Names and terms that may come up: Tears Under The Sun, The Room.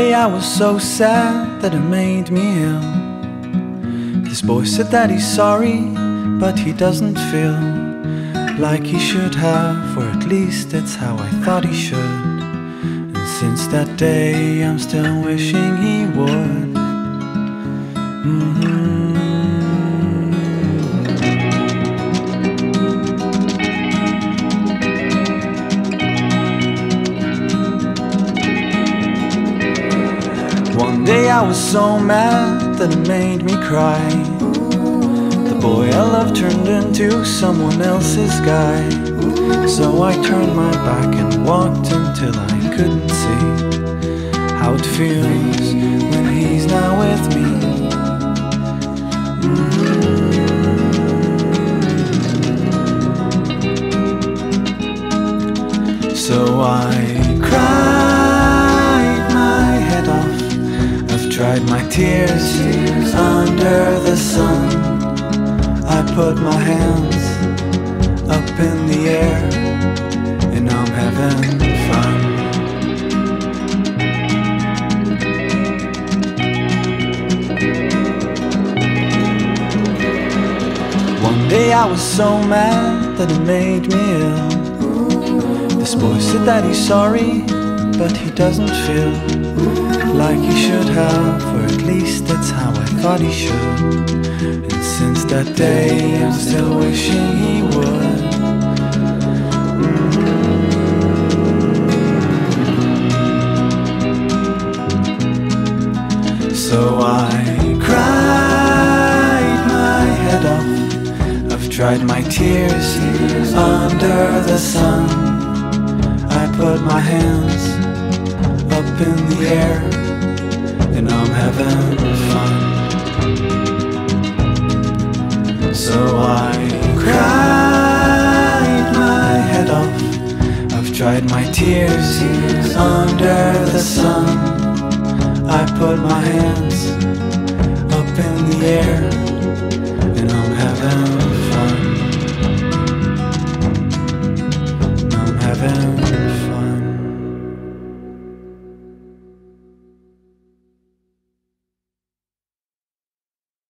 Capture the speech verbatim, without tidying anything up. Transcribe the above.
day I was so sad that it made me ill. This boy said that he's sorry, but he doesn't feel like he should have, or at least that's how I thought he should. And since that day I'm still wishing he would. Mm-hmm. One day I was so mad that it made me cry. The boy I loved turned into someone else's guy. So I turned my back and walked until I couldn't see how it feels when he's not with me. Mm-hmm. So I cried my tears under the sun. I put my hands up in the air, and I'm having fun. One day I was so mad that it made me ill. This boy said that he's sorry, but he doesn't feel like he should have, or at least that's how I thought he should. And since that day I'm still wishing he would. Mm-hmm. So I cried my head off. I've dried my tears under the sun. I put my hands up in the air, and I'm having fun. So I cried my head off. I've dried my tears under the sun. I put my hands up in the air, and I'm having fun.